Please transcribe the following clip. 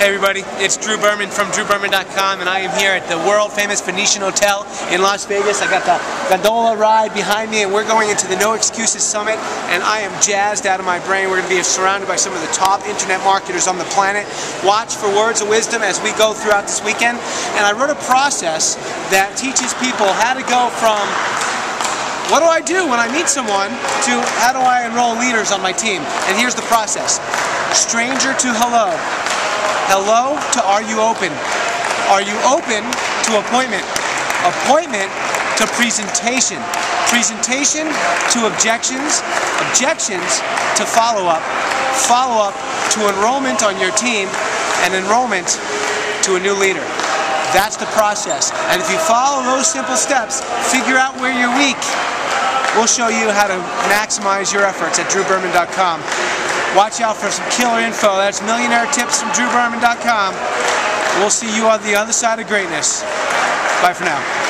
Hey everybody, it's Drew Berman from DrewBerman.com, and I am here at the world-famous Venetian Hotel in Las Vegas. I got the gondola ride behind me, and we're going into the No Excuses Summit, and I am jazzed out of my brain. We're going to be surrounded by some of the top internet marketers on the planet. Watch for words of wisdom as we go throughout this weekend. And I wrote a process that teaches people how to go from what do I do when I meet someone to how do I enroll leaders on my team. And here's the process. Stranger to hello. Hello to are you open? Are you open to appointment? Appointment to presentation. Presentation to objections. Objections to follow-up. Follow-up to enrollment on your team, and enrollment to a new leader. That's the process. And if you follow those simple steps, figure out where you're weak. We'll show you how to maximize your efforts at DrewBerman.com. Watch out for some killer info. That's millionaire tips from DrewBerman.com. We'll see you on the other side of greatness. Bye for now.